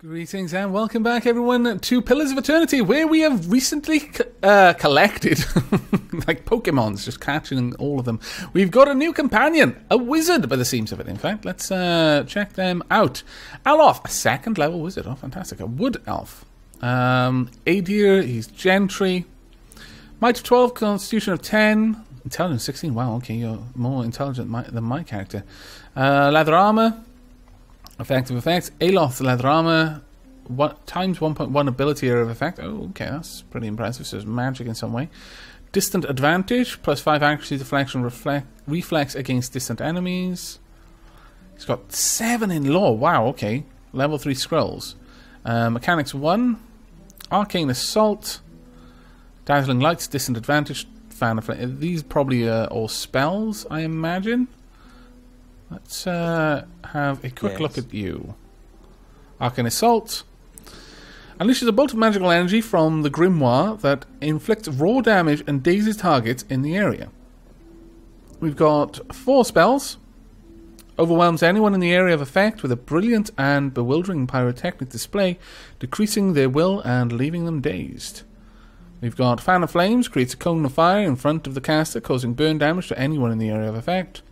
Greetings and welcome back, everyone, to Pillars of Eternity, where we have recently collected, like Pokemons, just catching all of them. We've got a new companion, a wizard, by the seams of it, in fact. Let's check them out. Aloth, a second-level wizard. Oh, fantastic. A wood elf. Adir, he's gentry. Might of 12, constitution of 10. Intelligence 16. Wow, okay, you're more intelligent than my character. Leather armor. Effective effects. Aloth, leather armor, what, times 1.1 ability area of effect. Oh, okay, that's pretty impressive. So it's magic in some way. Distant advantage, plus 5 accuracy, deflection, reflex against distant enemies. He's got 7 in lore. Wow, okay. Level 3 scrolls. Mechanics 1. Arcane Assault. Dazzling Lights, distant advantage. Fan of Flames. These probably are all spells, I imagine. Let's have a quick look at you. Arcane Assault. Unleashes a bolt of magical energy from the Grimoire that inflicts raw damage and dazes targets in the area. We've got 4 spells. Overwhelms anyone in the area of effect with a brilliant and bewildering pyrotechnic display, decreasing their will and leaving them dazed. We've got Fan of Flames. Creates a cone of fire in front of the caster, causing burn damage to anyone in the area of effect.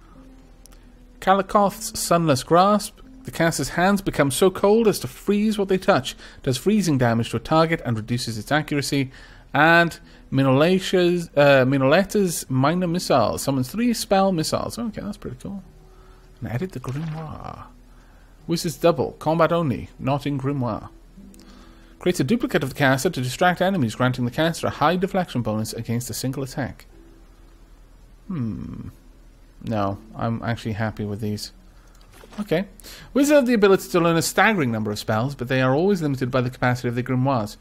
Kalakoth's Sunless Grasp. The caster's hands become so cold as to freeze what they touch. Does freezing damage to a target and reduces its accuracy. And Minoleta's Minor Missiles. Summons 3 spell missiles. Okay, that's pretty cool. And edit the Grimoire. Wizard's Double. Combat only. Not in Grimoire. Creates a duplicate of the caster to distract enemies, granting the caster a high deflection bonus against a single attack. No, I'm actually happy with these. Okay. Wizards have the ability to learn a staggering number of spells, but they are always limited by the capacity of the grimoires.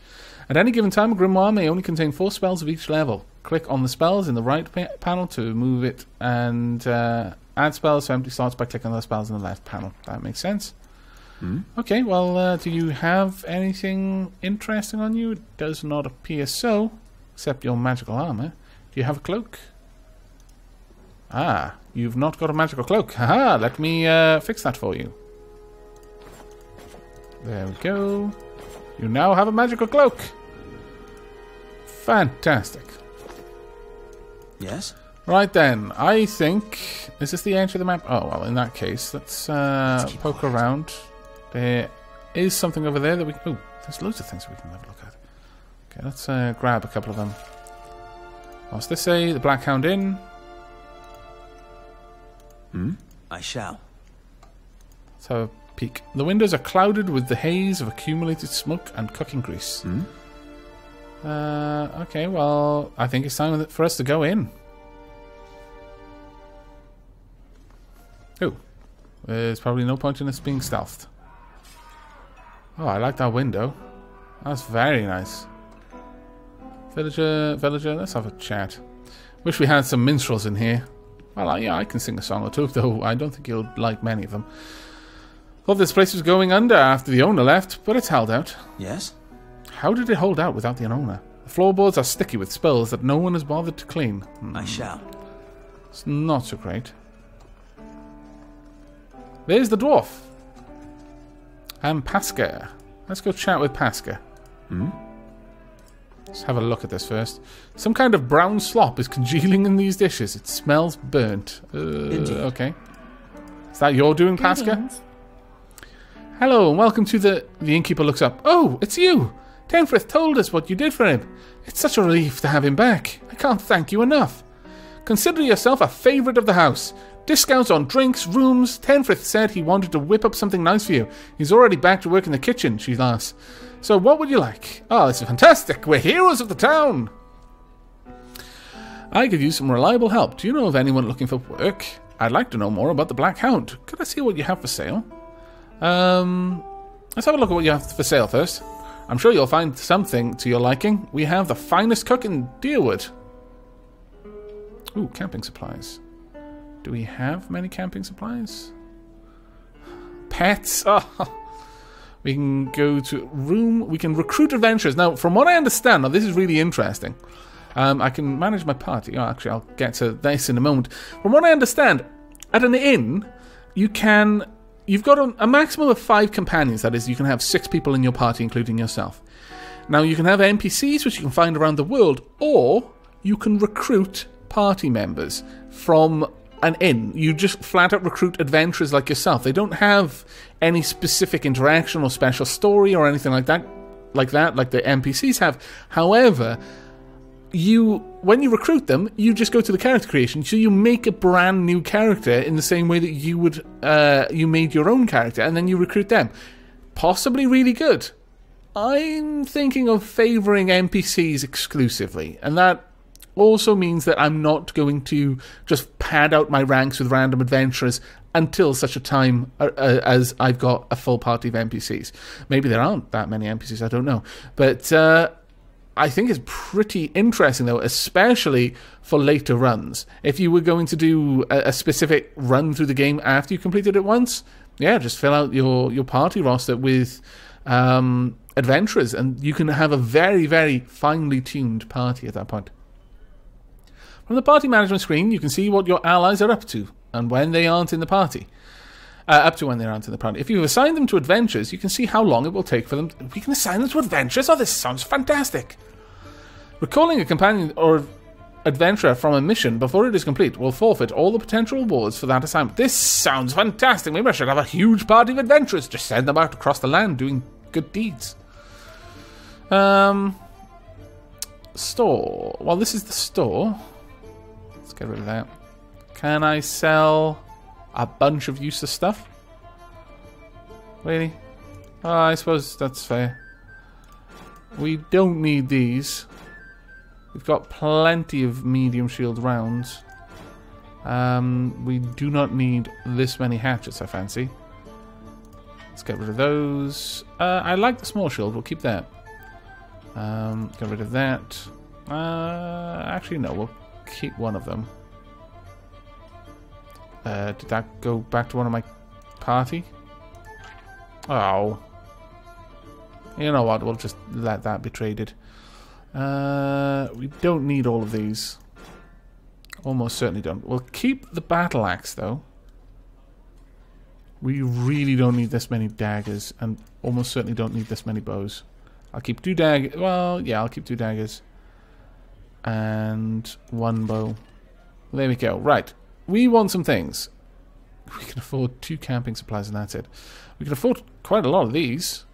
At any given time, a grimoire may only contain 4 spells of each level. Click on the spells in the right panel to move it, and add spells to empty slots by clicking on the spells in the left panel. That makes sense. Okay, well, do you have anything interesting on you? It does not appear so, except your magical armor. Do you have a cloak? Ah, you've not got a magical cloak. Haha, let me fix that for you. There we go. You now have a magical cloak. Fantastic. Yes? Right then, I think... Is this the edge of the map? Oh, well, in that case, let's poke around. There is something over there that we can... Ooh, there's loads of things we can have a look at. Okay, let's grab a couple of them. What's this say? The Black Hound Inn. I shall. Let's have a peek. The windows are clouded with the haze of accumulated smoke and cooking grease. Okay, well, I think it's time for us to go in. Oh, there's probably no point in us being stealthed. Oh, I like that window. That's very nice. Villager, let's have a chat. Wish we had some minstrels in here. Well, yeah, I can sing a song or two, though I don't think you'll like many of them. Thought this place was going under after the owner left, but it's held out. Yes? How did it hold out without the owner? The floorboards are sticky with spills that no one has bothered to clean. I shall. It's not so great. There's the dwarf. And Pasca. Let's go chat with Pasca. Let's have a look at this first. Some kind of brown slop is congealing in these dishes. It smells burnt. Okay. Is that you're doing, Pasca? Hello, and welcome to the... The innkeeper looks up. Oh, it's you! Tenfrith told us what you did for him. It's such a relief to have him back. I can't thank you enough. Consider yourself a favourite of the house. Discounts on drinks, rooms. Tenfrith said he wanted to whip up something nice for you. He's already back to work in the kitchen, she laughs. So what would you like? Oh, this is fantastic. We're heroes of the town. I could use some reliable help. Do you know of anyone looking for work? I'd like to know more about the Black Hound. Could I see what you have for sale? Let's have a look at what you have for sale first. I'm sure you'll find something to your liking. We have the finest cook in Deerwood. Ooh, camping supplies. Do we have many camping supplies? Pets? Oh. We can go to room. We can recruit adventurers. Now, from what I understand, now this is really interesting. I can manage my party. Oh, actually, I'll get to this in a moment. From what I understand, at an inn, you can You've got a maximum of 5 companions, that is, you can have 6 people in your party, including yourself. Now, you can have NPCs, which you can find around the world, or you can recruit party members from an inn. You just flat-out recruit adventurers like yourself. They don't have any specific interaction or special story or anything like that, like the NPCs have. However, when you recruit them, you just go to the character creation, so you make a brand new character in the same way that you would, you made your own character, and then you recruit them. Possibly really good. I'm thinking of favouring NPCs exclusively, and that also means that I'm not going to just pad out my ranks with random adventurers until such a time as I've got a full party of NPCs. Maybe there aren't that many NPCs, I don't know, but I think it's pretty interesting, though, especially for later runs. If you were going to do a specific run through the game after you completed it once, yeah, just fill out your party roster with adventurers, and you can have a very, very finely tuned party at that point. From the party management screen, you can see what your allies are up to and when they aren't in the party. If you assign them to adventures, you can see how long it will take for them. We can assign them to adventures? Oh, this sounds fantastic! Recalling a companion or adventurer from a mission before it is complete will forfeit all the potential rewards for that assignment. This sounds fantastic! Maybe I should have a huge party of adventurers. Just send them out across the land doing good deeds. Store. Well, this is the store. Let's get rid of that. Can I sell a bunch of useless stuff? Really? Oh, I suppose that's fair. We don't need these. We've got plenty of medium shield rounds. We do not need this many hatchets, I fancy. Let's get rid of those. I like the small shield. We'll keep that. Get rid of that. Actually, no. We'll keep one of them. Did that go back to one of my party? Oh. You know what, we'll just let that be traded. We don't need all of these. Almost certainly don't. We'll keep the battle axe, though. We really don't need this many daggers, and almost certainly don't need this many bows. I'll keep 2 daggers. Well, yeah, I'll keep 2 daggers. And 1 bow. There we go. Right. We want some things. We can afford 2 camping supplies and that's it. We can afford quite a lot of these.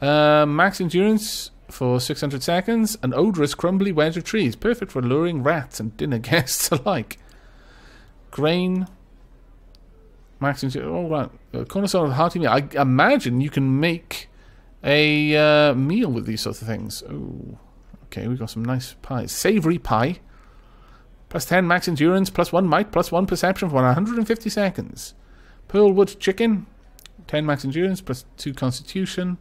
Max endurance for 600 seconds. An odorous crumbly wedge of trees. Perfect for luring rats and dinner guests alike. Grain. Max endurance. Oh, right. A cornerstone of a hearty meal. I imagine you can make a meal with these sorts of things. Oh, okay, we've got some nice pies. Savory pie. Plus 10 max endurance, plus 1 might, plus 1 perception for 150 seconds. Pearlwood chicken, 10 max endurance, plus 2 constitution.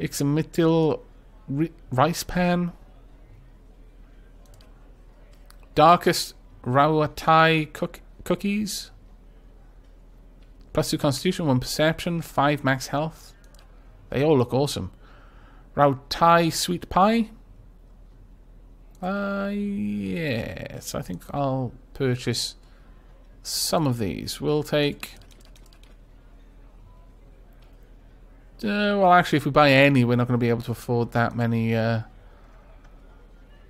Ixamitl Rice Pan. Darkest Rawatai cookies. Plus 2 constitution, 1 perception, 5 max health. They all look awesome. Rawatai sweet pie. Yes, I think I'll purchase some of these. We'll take... well, actually, if we buy any, we're not going to be able to afford that many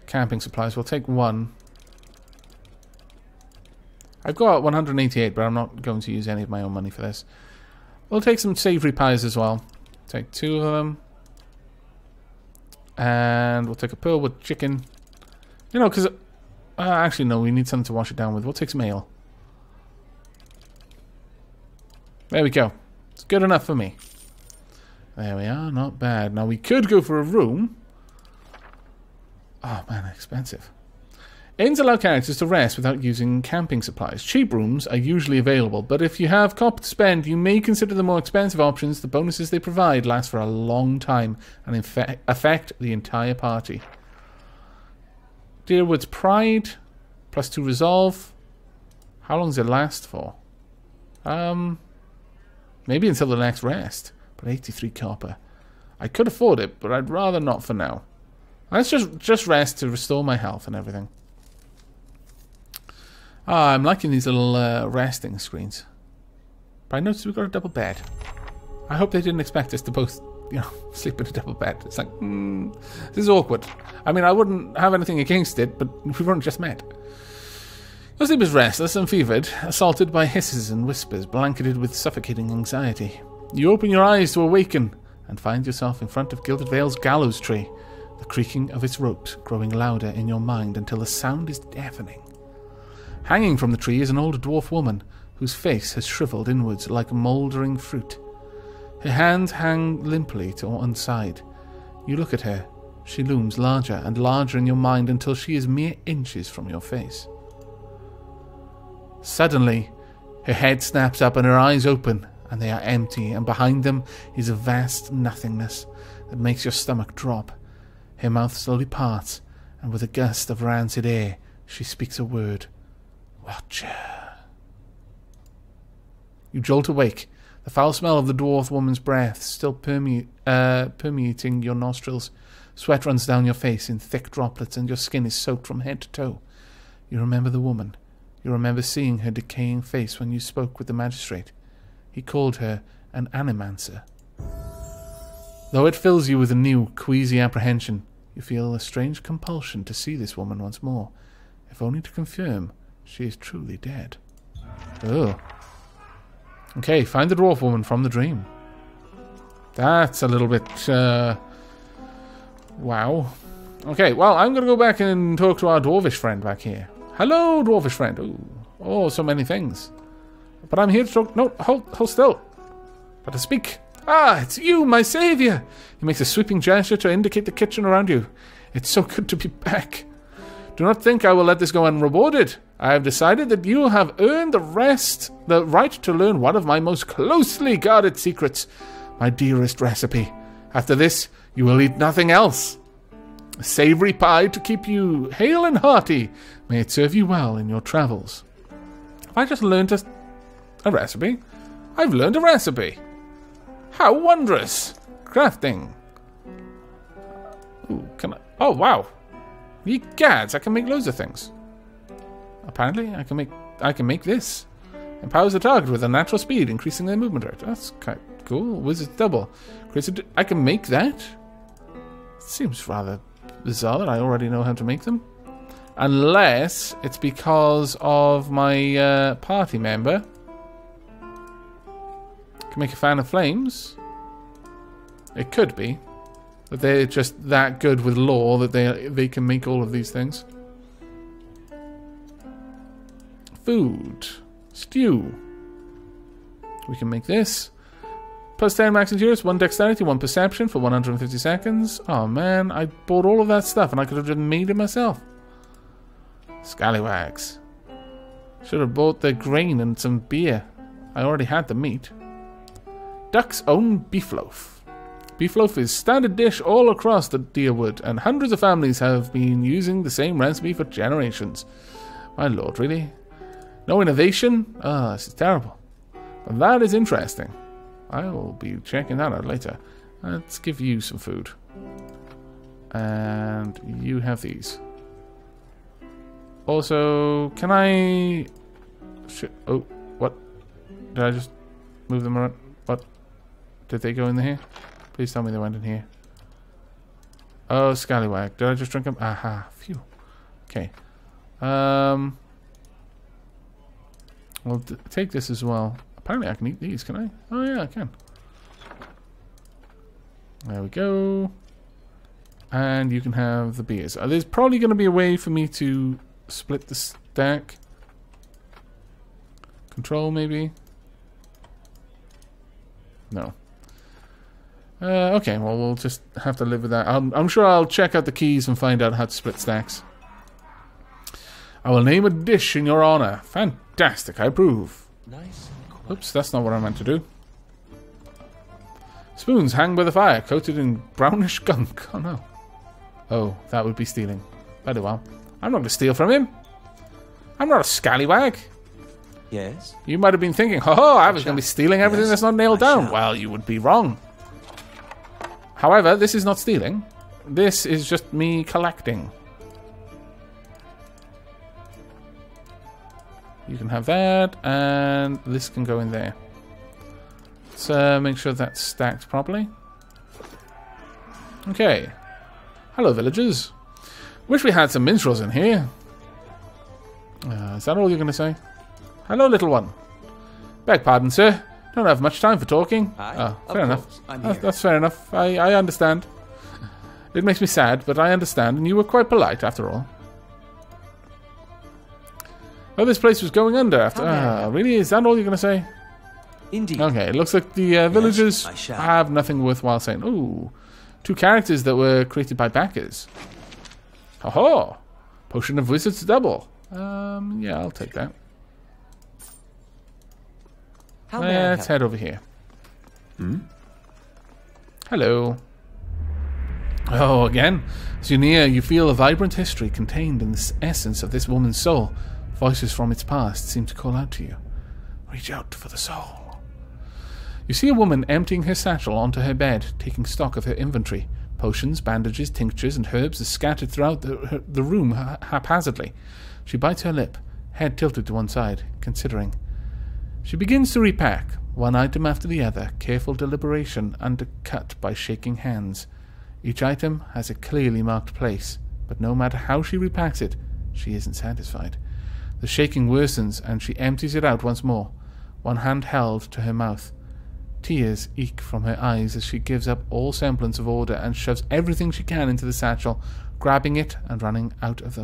camping supplies. We'll take 1. I've got 188, but I'm not going to use any of my own money for this. We'll take some savory pies as well. Take 2 of them. And we'll take a pearlwood chicken. You know, because... actually, no, we need something to wash it down with. We'll take some ale. There we go. It's good enough for me. There we are. Not bad. Now, we could go for a room. Oh, man, expensive. Inns allow characters to rest without using camping supplies. Cheap rooms are usually available, but if you have copper to spend, you may consider the more expensive options. The bonuses they provide last for a long time and affect the entire party. Deerwood's Pride, plus 2 resolve. How long does it last for? Maybe until the next rest. But 83 copper. I could afford it, but I'd rather not for now. Let's just rest to restore my health and everything. Ah, I'm liking these little resting screens. But I noticed we got a double bed. I hope they didn't expect us to both, you know, sleep in a double bed. It's like, this is awkward. I mean, I wouldn't have anything against it, but we weren't just met. Yosib was restless and fevered, assaulted by hisses and whispers, blanketed with suffocating anxiety. You open your eyes to awaken and find yourself in front of Gilded Vale's gallows tree, the creaking of its ropes growing louder in your mind until the sound is deafening. Hanging from the tree is an old dwarf woman whose face has shriveled inwards like mouldering fruit. Her hands hang limply to one side. You look at her. She looms larger and larger in your mind until she is mere inches from your face. Suddenly, her head snaps up and her eyes open, and they are empty, and behind them is a vast nothingness that makes your stomach drop. Her mouth slowly parts, and with a gust of rancid air, she speaks a word. Watcher. You jolt awake, the foul smell of the dwarf woman's breath still permeating your nostrils. Sweat runs down your face in thick droplets, and your skin is soaked from head to toe. You remember the woman. You remember seeing her decaying face when you spoke with the magistrate. He called her an animancer. Though it fills you with a new, queasy apprehension, you feel a strange compulsion to see this woman once more, if only to confirm she is truly dead. Oh. Okay, find the dwarf woman from the dream. That's a little bit, wow. Okay, well, I'm going to go back and talk to our dwarvish friend back here. Hello, dwarvish friend. Ooh. Oh, so many things. But I'm here to talk... No, hold still. But to speak. Ah, it's you, my saviour! He makes a sweeping gesture to indicate the kitchen around you. It's so good to be back. Do not think I will let this go unrewarded. I have decided that you have earned the right to learn one of my most closely guarded secrets, my dearest recipe. After this, you will eat nothing else. A savoury pie to keep you hale and hearty. May it serve you well in your travels. Have I just learned a recipe? I've learned a recipe. How wondrous! Crafting. Ooh, can I? Oh, wow. Ye gads, I can make loads of things. Apparently, I can make this. Empowers the target with a natural speed, increasing their movement rate. That's quite cool. Wizard's double. I can make that? Seems rather bizarre that I already know how to make them. Unless it's because of my party member. Can make a Fan of Flames. It could be that they're just that good with lore that they can make all of these things. Food. Stew. We can make this. Plus 10 max endurance, 1 dexterity, 1 perception for 150 seconds. Oh man, I bought all of that stuff and I could have just made it myself. Scallywags. Should have bought the grain and some beer. I already had the meat. Duck's own beefloaf. Beefloaf is standard dish all across the Deerwood, and hundreds of families have been using the same recipe for generations. My lord, really? No innovation? Ah, oh, this is terrible. But that is interesting. I will be checking that out later. Let's give you some food. And you have these. Also, can I... Oh, what? Did I just move them around? What? Did they go in here? Please tell me they went in here. Oh, scallywag. Did I just drink them? Aha, phew. Okay. I'll take this as well. Apparently I can eat these, can I? Oh yeah, I can. There we go. And you can have the beers. There's probably going to be a way for me to split the stack. Control, maybe? No. Okay, well, we'll just have to live with that. I'm sure I'll check out the keys and find out how to split stacks. I will name a dish in your honor. Fantastic, I approve. Nice. Oops, that's not what I meant to do. Spoons hang by the fire, coated in brownish gunk. Oh, no. Oh, that would be stealing. Very well. I'm not going to steal from him. I'm not a scallywag. Yes? You might have been thinking, oh, I was going to be stealing everything that's not nailed down. Well, you would be wrong. However, this is not stealing. This is just me collecting. You can have that, and this can go in there. Let's make sure that's stacked properly. Okay. Hello, villagers. Wish we had some minstrels in here. Is that all you're going to say? Hello, little one. Beg pardon, sir. Don't have much time for talking. Fair enough. That's fair enough. I understand. It makes me sad, but I understand, and you were quite polite, after all. Oh, this place was going under after... really? Is that all you're going to say? Indeed. Okay, it looks like the villagers have nothing worthwhile saying. Ooh. Two characters that were created by backers. Ho-ho! Potion of Wizards Double. Yeah, I'll take that. Let's head over here. Hmm? Hello. Oh, again? Zunia, you feel a vibrant history contained in the essence of this woman's soul. Voices from its past seem to call out to you. Reach out for the soul. You see a woman emptying her satchel onto her bed, taking stock of her inventory. Potions, bandages, tinctures, and herbs are scattered throughout the room haphazardly. She bites her lip, head tilted to one side, considering. She begins to repack, one item after the other, careful deliberation undercut by shaking hands. Each item has a clearly marked place, but no matter how she repacks it, she isn't satisfied. The shaking worsens, and she empties it out once more, one hand held to her mouth. Tears eke from her eyes as she gives up all semblance of order and shoves everything she can into the satchel, grabbing it and running out of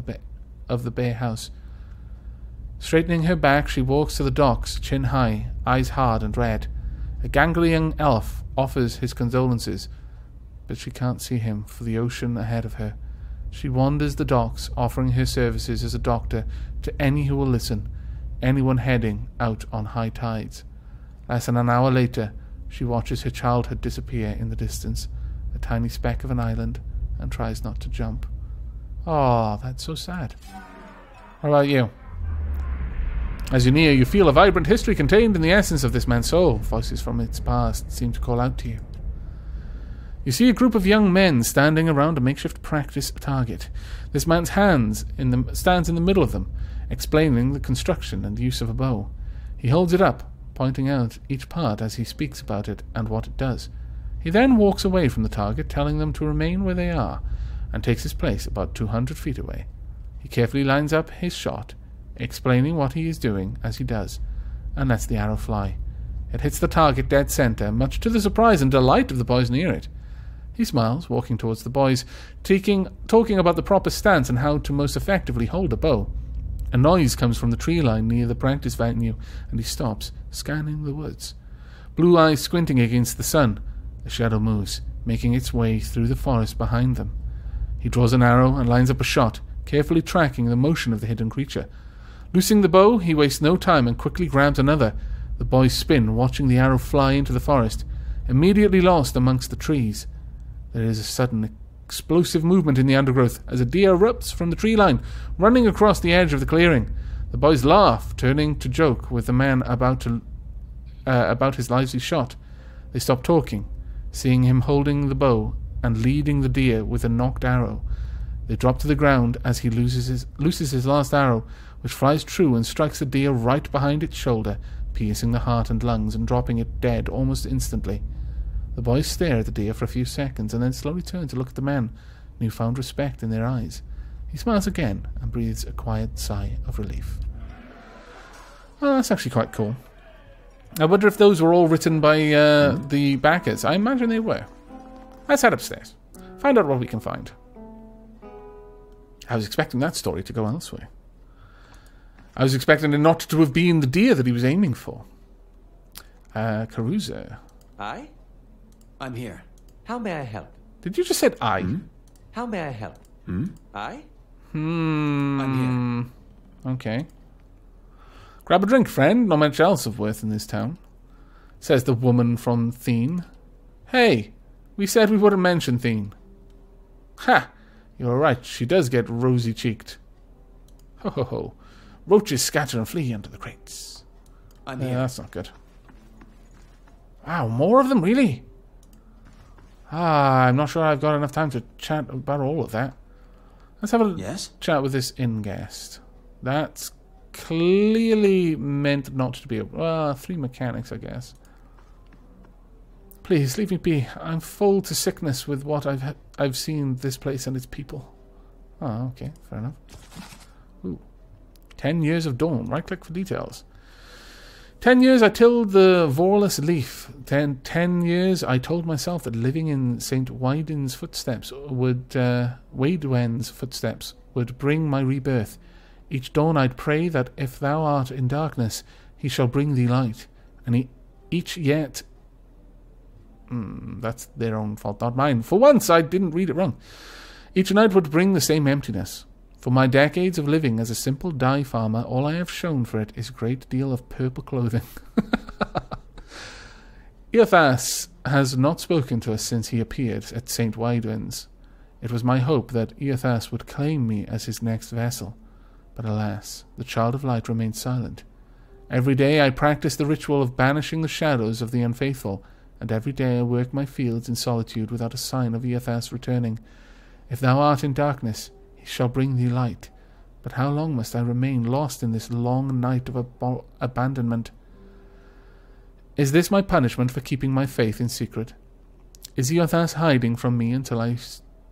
the bare house. Straightening her back, she walks to the docks, chin high, eyes hard and red. A gangly young elf offers his condolences, but she can't see him for the ocean ahead of her. She wanders the docks, offering her services as a doctor to any who will listen, anyone heading out on high tides. Less than an hour later, she watches her childhood disappear in the distance, a tiny speck of an island, and tries not to jump. Oh, that's so sad. What about you? As you near, you feel a vibrant history contained in the essence of this man's soul. Voices from its past seem to call out to you. You see a group of young men standing around a makeshift practice target. This man's hands stands in the middle of them, explaining the construction and the use of a bow. He holds it up, pointing out each part as he speaks about it and what it does. He then walks away from the target, telling them to remain where they are, and takes his place about 200 feet away. He carefully lines up his shot, explaining what he is doing as he does, and lets the arrow fly. It hits the target dead center, much to the surprise and delight of the boys near it. He smiles, walking towards the boys, talking about the proper stance and how to most effectively hold a bow. A noise comes from the tree line near the practice venue, and he stops, scanning the woods. Blue eyes squinting against the sun, a shadow moves, making its way through the forest behind them. He draws an arrow and lines up a shot, carefully tracking the motion of the hidden creature. Loosing the bow, he wastes no time and quickly grabs another. The boys spin, watching the arrow fly into the forest, immediately lost amongst the trees. There is a sudden explosive movement in the undergrowth as a deer erupts from the tree line, running across the edge of the clearing. The boys laugh, turning to joke with the man about his lively shot. They stop talking, seeing him holding the bow and leading the deer with a knocked arrow. They drop to the ground as he looses his last arrow, which flies true and strikes the deer right behind its shoulder, piercing the heart and lungs and dropping it dead almost instantly. The boys stare at the deer for a few seconds and then slowly turn to look at the man, newfound respect in their eyes. He smiles again and breathes a quiet sigh of relief. Well, that's actually quite cool. I wonder if those were all written by the backers. I imagine they were. Let's head upstairs. Find out what we can find. I was expecting that story to go elsewhere. I was expecting it not to have been the deer that he was aiming for. Caruso. I? I'm here. How may I help? Did you just say I? Hmm? How may I help? Hmm? I? Hmm. I'm here. Okay. Grab a drink, friend. Not much else of worth in this town. Says the woman from Thene. Hey, we said we wouldn't mention Thene. Ha! You're right, she does get rosy-cheeked. Ho ho ho. Roaches scatter and flee under the crates. I'm here. That's not good. Wow, more of them, really? Ah, I'm not sure I've got enough time to chat about all of that. Let's have a chat with this inn guest. That's clearly meant not to be a... 3 mechanics, I guess. Please, leave me be. I'm full to sickness with what I've seen this place and its people. Oh, okay. Fair enough. Ooh. 10 years of dawn. Right-click for details. 10 years I tilled the Vorlas leaf. 10 years I told myself that living in St. Waidwen's footsteps would... Waidwen's footsteps would bring my rebirth. Each dawn I'd pray that if thou art in darkness, he shall bring thee light. And each yet... that's their own fault, not mine. For once, I didn't read it wrong. Each night would bring the same emptiness. For my decades of living as a simple dye farmer, all I have shown for it is a great deal of purple clothing. Eothas has not spoken to us since he appeared at St. Waidwen's. It was my hope that Eothas would claim me as his next vassal. But alas, the Child of Light remained silent. Every day I practiced the ritual of banishing the shadows of the unfaithful, and every day I work my fields in solitude without a sign of Eothas returning. If thou art in darkness, he shall bring thee light. But how long must I remain lost in this long night of abandonment? Is this my punishment for keeping my faith in secret? Is Eothas hiding from me until I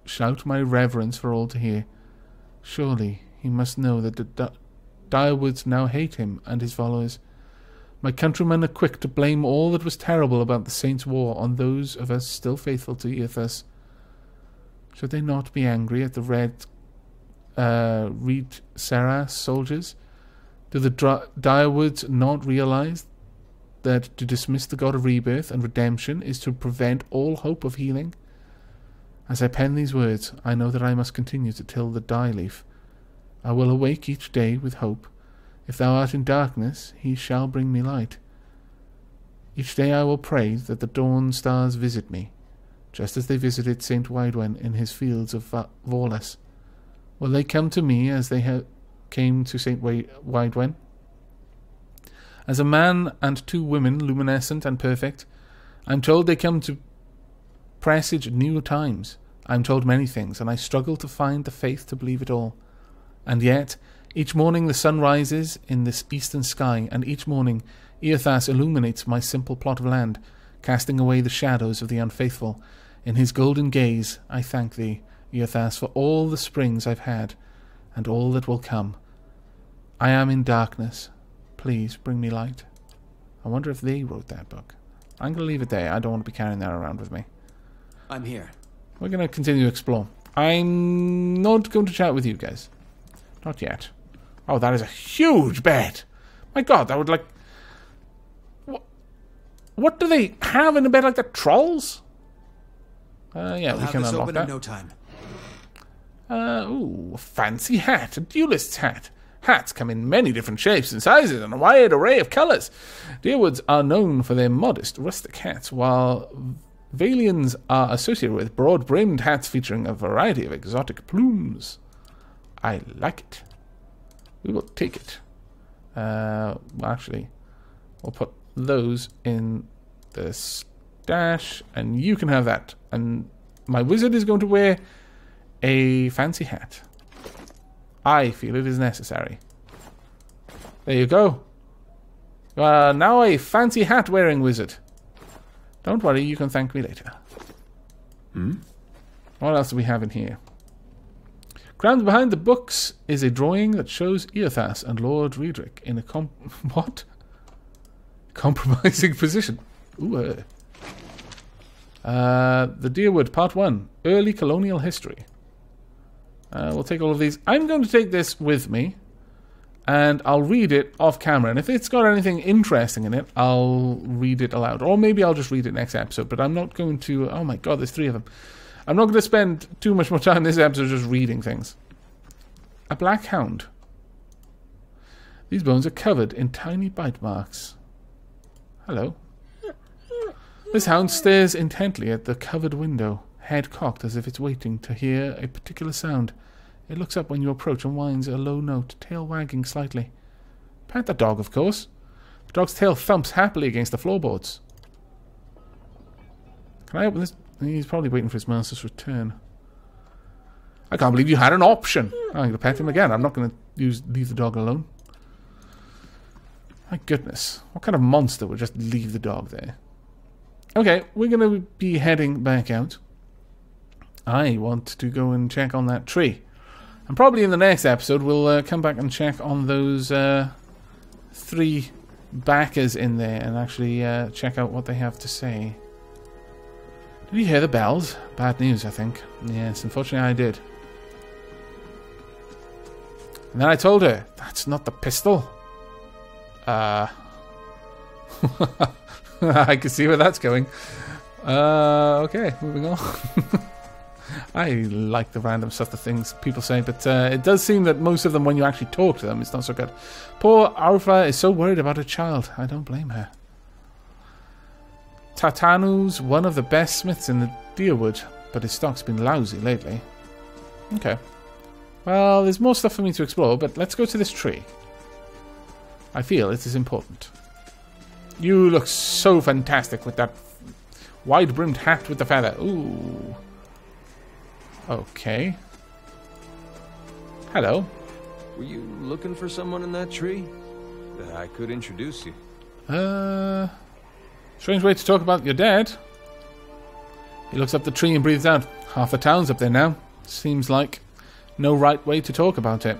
shout my reverence for all to hear? Surely he must know that the direwoods now hate him and his followers. My countrymen are quick to blame all that was terrible about the Saints' War on those of us still faithful to Eothas. Should they not be angry at the red Reed Seras soldiers? Do the direwoods not realize that to dismiss the god of rebirth and redemption is to prevent all hope of healing? As I pen these words, I know that I must continue to till the dye leaf. I will awake each day with hope. If thou art in darkness, he shall bring me light. Each day I will pray that the dawn stars visit me, just as they visited St. Waidwen in his fields of Vorlas. Will they come to me as they came to St. Waidwen? As a man and two women, luminescent and perfect, I'm told they come to presage new times. I'm told many things, and I struggle to find the faith to believe it all. And yet... each morning the sun rises in this eastern sky, and each morning Eothas illuminates my simple plot of land, casting away the shadows of the unfaithful. In his golden gaze I thank thee, Eothas, for all the springs I've had, and all that will come. I am in darkness. Please bring me light. I wonder if they wrote that book. I'm going to leave it there. I don't want to be carrying that around with me. I'm here. We're going to continue to explore. I'm not going to chat with you guys. Not yet. Oh, that is a huge bed. My God, that would like... What do they have in a bed like that? Trolls? Yeah, we can unlock that. In no time. Ooh, a fancy hat. A duelist's hat. Hats come in many different shapes and sizes and a wide array of colours. Deerwoods are known for their modest, rustic hats, while Valians are associated with broad-brimmed hats featuring a variety of exotic plumes. I like it. We will take it. Well, actually, we'll put those in the stash, and you can have that. And my wizard is going to wear a fancy hat. I feel it is necessary. There you go. You are now a fancy hat wearing wizard. Don't worry, you can thank me later. What else do we have in here? Crammed behind the books is a drawing that shows Eothas and Lord Riedrich in a compromising position. Ooh. The Deerwood, Part 1, Early Colonial History. We'll take all of these. I'm going to take this with me, and I'll read it off camera. And if it's got anything interesting in it, I'll read it aloud. Or maybe I'll just read it next episode, but I'm not going to... Oh my God, there's three of them. I'm not going to spend too much more time this episode just reading things. A black hound. These bones are covered in tiny bite marks. Hello. This hound stares intently at the covered window, head cocked as if it's waiting to hear a particular sound. It looks up when you approach and whines a low note, tail wagging slightly. Pat the dog, of course. The dog's tail thumps happily against the floorboards. Can I open this? He's probably waiting for his master's return. I can't believe you had an option. I'm going to pet him again. I'm not going to leave the dog alone. My goodness. What kind of monster would just leave the dog there? Okay, we're going to be heading back out. I want to go and check on that tree. And probably in the next episode, we'll come back and check on those three backers in there and actually check out what they have to say. Did you hear the bells? Bad news, I think. Yes, unfortunately I did. And then I told her, that's not the pistol. I can see where that's going. Okay, moving on. I like the random stuff that things people say, but it does seem that most of them, when you actually talk to them, it's not so good. Poor Arfla is so worried about her child. I don't blame her. Tatanu's one of the best smiths in the Deerwood, but his stock's been lousy lately. Okay. Well, there's more stuff for me to explore, but let's go to this tree. I feel it is important. You look so fantastic with that wide-brimmed hat with the feather. Ooh. Okay. Hello. Were you looking for someone in that tree? I could introduce you. Strange way to talk about your dad. He looks up the tree and breathes out. Half the town's up there now. Seems like no right way to talk about it.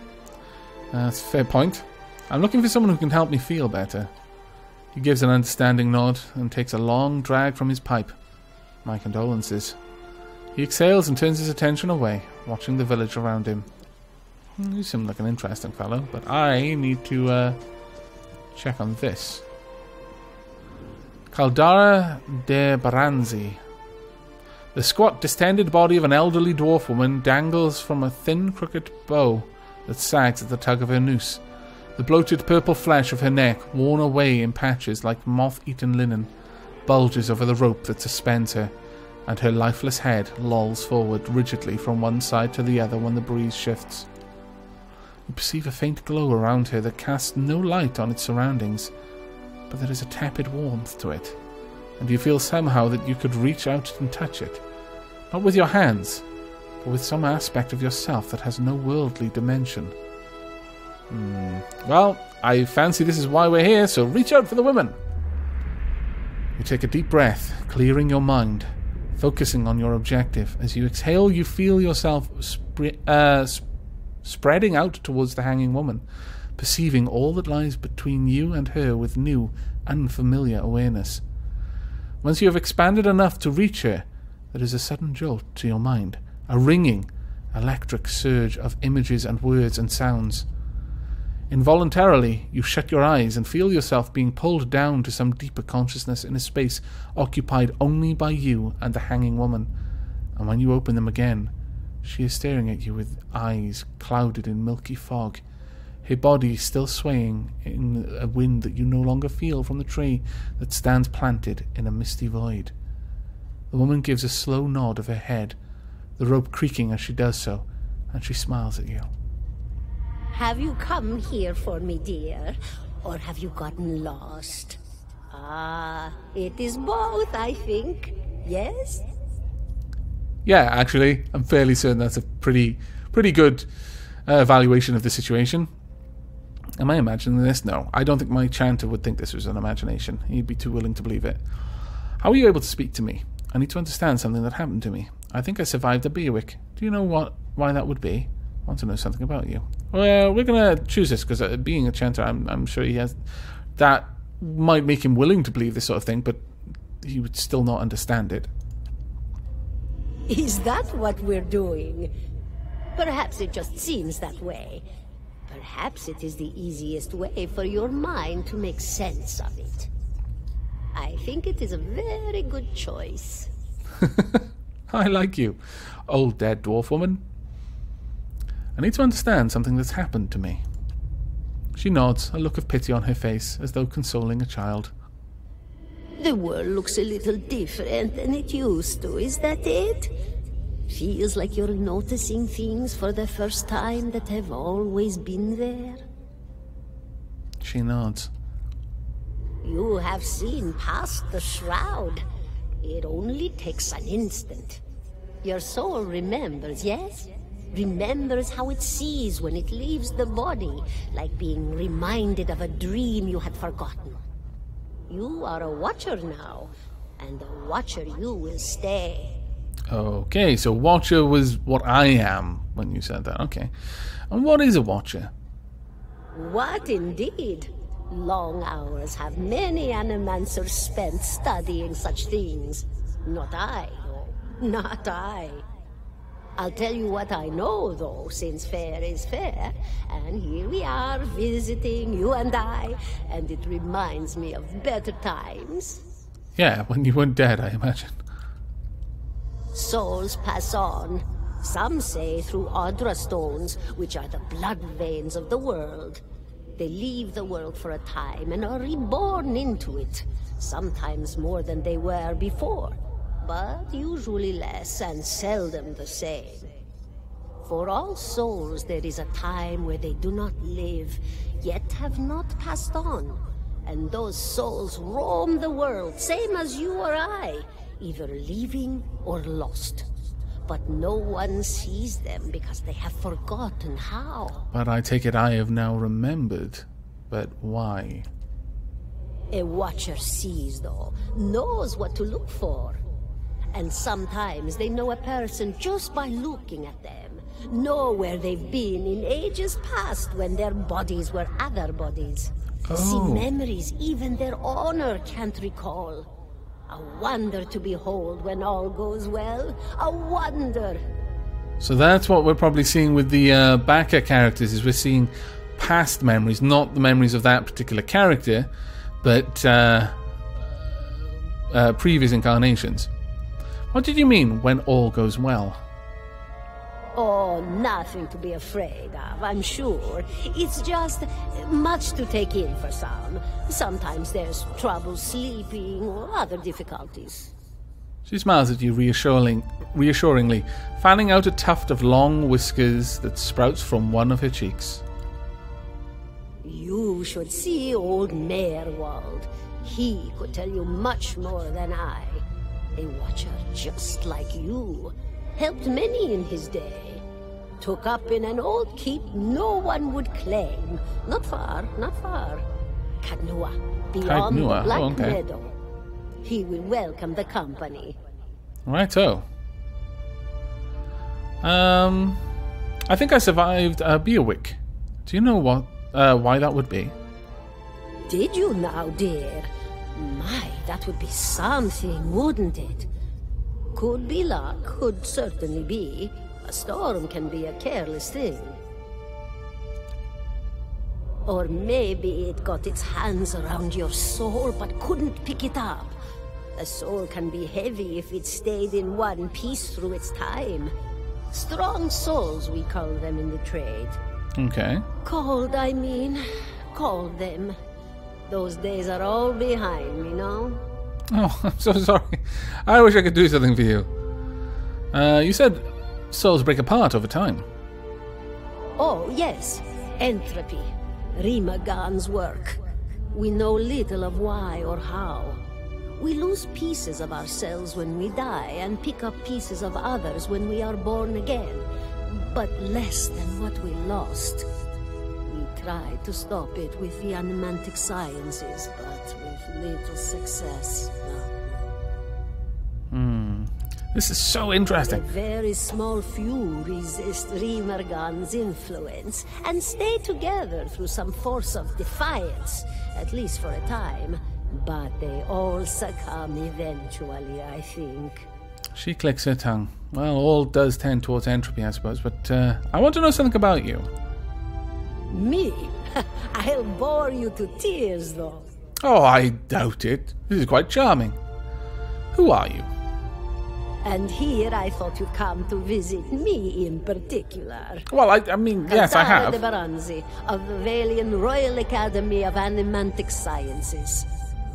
That's a fair point. I'm looking for someone who can help me feel better. He gives an understanding nod and takes a long drag from his pipe. My condolences. He exhales and turns his attention away, watching the village around him. You seem like an interesting fellow, but I need to check on this. Caldara de Baranzi. The squat, distended body of an elderly dwarf woman dangles from a thin, crooked bow that sags at the tug of her noose. The bloated purple flesh of her neck, worn away in patches like moth-eaten linen, bulges over the rope that suspends her, and her lifeless head lolls forward rigidly from one side to the other when the breeze shifts. You perceive a faint glow around her that casts no light on its surroundings, but there is a tepid warmth to it, and you feel somehow that you could reach out and touch it, not with your hands, but with some aspect of yourself that has no worldly dimension. Well, I fancy this is why we're here, so reach out for the women. You take a deep breath, clearing your mind, focusing on your objective. As you exhale, you feel yourself spreading out towards the hanging woman, perceiving all that lies between you and her with new, unfamiliar awareness. Once you have expanded enough to reach her, there is a sudden jolt to your mind, a ringing, electric surge of images and words and sounds. Involuntarily, you shut your eyes and feel yourself being pulled down to some deeper consciousness in a space occupied only by you and the hanging woman, and when you open them again, she is staring at you with eyes clouded in milky fog, her body still swaying in a wind that you no longer feel from the tree that stands planted in a misty void. The woman gives a slow nod of her head, the rope creaking as she does so, and she smiles at you. Have you come here for me, dear? Or have you gotten lost? Ah, it is both, I think. Yes? Yeah, actually, I'm fairly certain that's a pretty good evaluation of the situation. Am I imagining this? No. I don't think my chanter would think this was an imagination. He'd be too willing to believe it. How are you able to speak to me? I need to understand something that happened to me. I think I survived the Beowick. Do you know why that would be? I want to know something about you. Well, we're going to choose this, because being a chanter, I'm sure he has... That might make him willing to believe this sort of thing, but he would still not understand it. Is that what we're doing? Perhaps it just seems that way. Perhaps it is the easiest way for your mind to make sense of it. I think it is a very good choice. I like you, old dead dwarf woman. I need to understand something that's happened to me. She nods, a look of pity on her face, as though consoling a child. The world looks a little different than it used to, is that it? Feels like you're noticing things for the first time that have always been there. She nods. You have seen past the shroud. It only takes an instant. Your soul remembers, yes? Remembers how it sees when it leaves the body, like being reminded of a dream you had forgotten. You are a watcher now, and the Watcher you will stay. Okay, so Watcher was what I am when you said that. Okay. And what is a Watcher? What indeed? Long hours have many animancers spent studying such things. Not I. I'll tell you what I know, though, since fair is fair. And here we are visiting, you and I, and it reminds me of better times. Yeah, when you weren't dead, I imagine. Souls pass on. Some say through Odra stones, which are the blood veins of the world. They leave the world for a time and are reborn into it, sometimes more than they were before, but usually less and seldom the same. For all souls there is a time where they do not live, yet have not passed on, and those souls roam the world, same as you or I, either living or lost. But no one sees them because they have forgotten how. But I take it I have now remembered. But why? A Watcher sees, though, knows what to look for. And sometimes they know a person just by looking at them, know where they've been in ages past when their bodies were other bodies. Oh. See memories even their honor can't recall. A wonder to behold when all goes well. A wonder. So that's what we're probably seeing with the Baka characters, is we're seeing past memories, not the memories of that particular character, but previous incarnations. What did you mean when all goes well? Oh, nothing to be afraid of, I'm sure. It's just much to take in for some. Sometimes there's trouble sleeping or other difficulties. She smiles at you reassuringly, fanning out a tuft of long whiskers that sprouts from one of her cheeks. You should see old Maerwald. He could tell you much more than I. A Watcher just like you. Helped many in his day. Took up in an old keep no one would claim. Not far. Kaidua, beyond the Black Meadow. He will welcome the company. Righto. I think I survived Beowick. Do you know what? Why that would be? Did you now, dear? My, that would be something, wouldn't it? Could be luck, could certainly be. A storm can be a careless thing. Or maybe it got its hands around your soul but couldn't pick it up. A soul can be heavy if it stayed in one piece through its time. Strong souls, we call them in the trade. Okay. Cold, I mean. Called them. Those days are all behind me, no? Oh, I'm so sorry. I wish I could do something for you. You said souls break apart over time. Oh, yes. Entropy. Rimagan's work. We know little of why or how. We lose pieces of ourselves when we die and pick up pieces of others when we are born again, but less than what we lost. We tried to stop it with the animantic sciences, but with little success. This is so interesting. A very small few resist Rimergan's influence and stay together through some force of defiance, at least for a time. But they all succumb eventually, I think. She clicks her tongue. Well, all does tend towards entropy, I suppose, but I want to know something about you. Me? I'll bore you to tears, though. Oh, I doubt it. This is quite charming. Who are you? And here I thought you'd come to visit me in particular. Well, I mean, yes, I have. Caldara de Baranzi of the Valian Royal Academy of Animantic Sciences.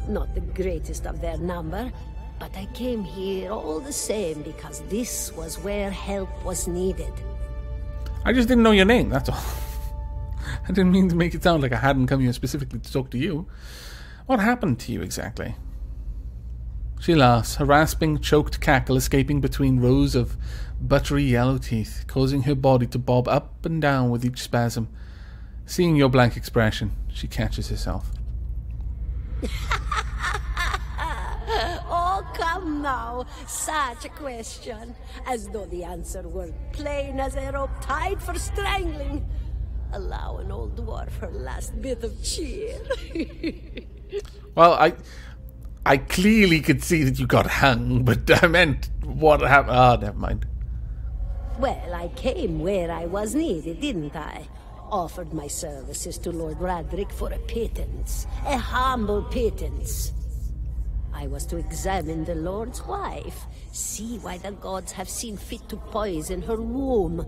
Not the greatest of their number, but I came here all the same because this was where help was needed. I just didn't know your name, that's all. I didn't mean to make it sound like I hadn't come here specifically to talk to you. What happened to you exactly? She laughs, her rasping, choked cackle escaping between rows of buttery yellow teeth, causing her body to bob up and down with each spasm. Seeing your blank expression, she catches herself. Oh, now such a question, as though the answer were plain as a rope tied for strangling. Allow an old dwarf her last bit of cheer. Well, I clearly could see that you got hung, but I meant what happened. Ah, never mind. Well, I came where I was needed, didn't I? Offered my services to Lord Radrick for a pittance, a humble pittance. I was to examine the Lord's wife, see why the gods have seen fit to poison her womb.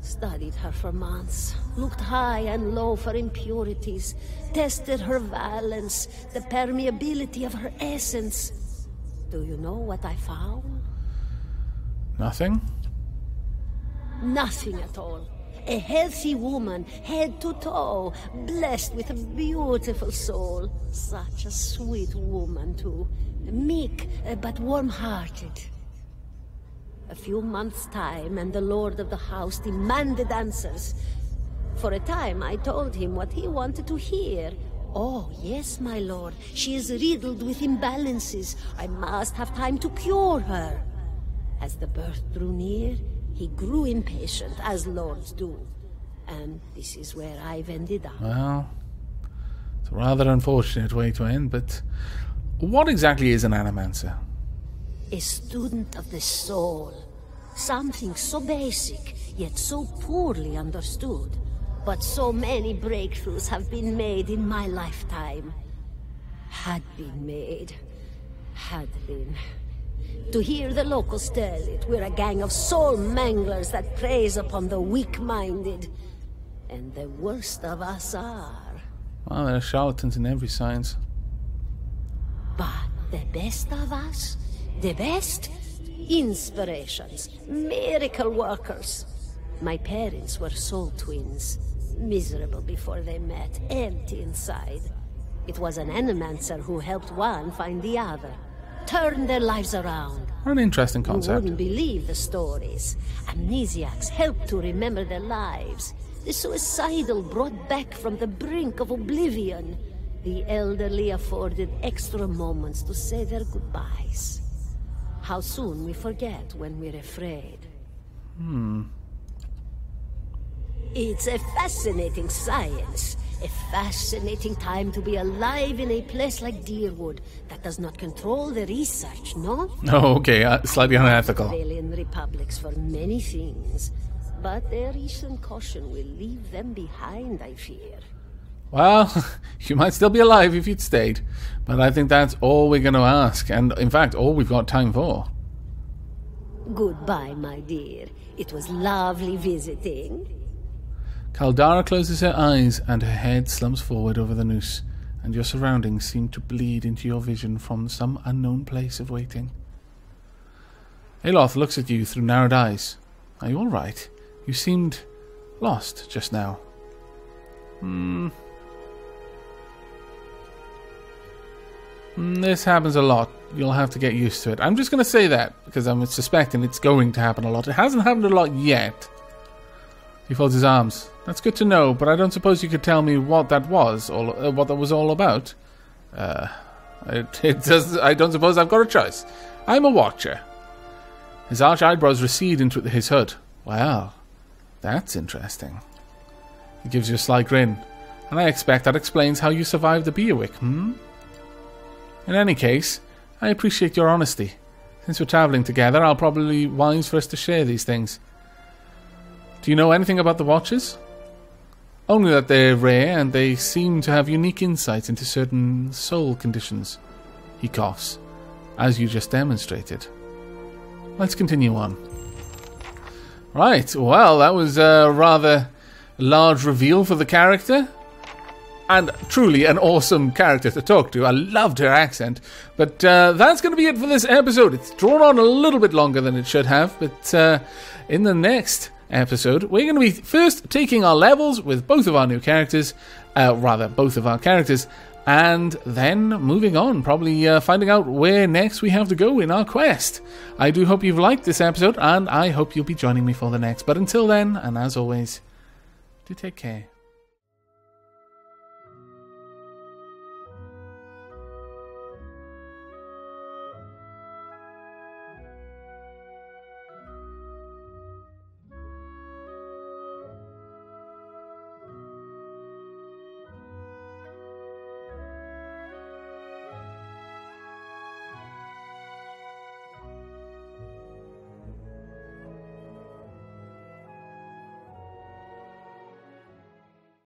Studied her for months, looked high and low for impurities, tested her valence, the permeability of her essence. Do you know what I found? Nothing. Nothing at all. A healthy woman, head to toe, blessed with a beautiful soul. Such a sweet woman, too. Meek, but warm-hearted. A few months' time, and the lord of the house demanded answers. For a time, I told him what he wanted to hear. Oh, yes, my lord, she is riddled with imbalances. I must have time to cure her. As the birth drew near, he grew impatient, as lords do. And this is where I've ended up. Well, it's a rather unfortunate way to end, but what exactly is an animancer? A student of the soul. Something so basic, yet so poorly understood. But so many breakthroughs have been made in my lifetime. Had been made. Had been. To hear the locals tell it, we're a gang of soul manglers that preys upon the weak-minded. And the worst of us are. Well, there are charlatans in every science. But the best of us? The best? Inspirations. Miracle workers. My parents were soul twins. Miserable before they met, empty inside. It was an animancer who helped one find the other. Turn their lives around. An interesting concept. You wouldn't believe the stories. Amnesiacs helped to remember their lives. The suicidal brought back from the brink of oblivion. The elderly afforded extra moments to say their goodbyes. How soon we forget when we're afraid. It's a fascinating science. A fascinating time to be alive in a place like Deerwood that does not control the research, no? Oh, okay, slightly unethical. Valian republics for many things, but their recent caution will leave them behind, I fear. Well, you might still be alive if you'd stayed, but I think that's all we're going to ask, and in fact, all we've got time for. Goodbye, my dear. It was lovely visiting. Caldara closes her eyes and her head slumps forward over the noose, and your surroundings seem to bleed into your vision from some unknown place of waiting. Eothas looks at you through narrowed eyes. Are you all right? You seemed lost just now. This happens a lot. You'll have to get used to it. I'm just going to say that because I'm suspecting it's going to happen a lot. It hasn't happened a lot yet. He folds his arms. That's good to know, but I don't suppose you could tell me what that was, or what that was all about. I don't suppose I've got a choice. I'm a watcher. His arch eyebrows recede into his hood. Well, that's interesting. He gives you a sly grin, and I expect that explains how you survived the Beowick, In any case, I appreciate your honesty. Since we're travelling together, I'll probably be wise for us to share these things. Do you know anything about the Watchers? Only that they're rare and they seem to have unique insights into certain soul conditions. He coughs, as you just demonstrated. Let's continue on. Right, well, that was a rather large reveal for the character. And truly an awesome character to talk to. I loved her accent. But that's going to be it for this episode. It's drawn on a little bit longer than it should have, but in the next episode, we're going to be first taking our levels with both of our new characters, and then moving on, probably finding out where next we have to go in our quest. I do hope you've liked this episode, and I hope you'll be joining me for the next. But until then, and as always, do take care.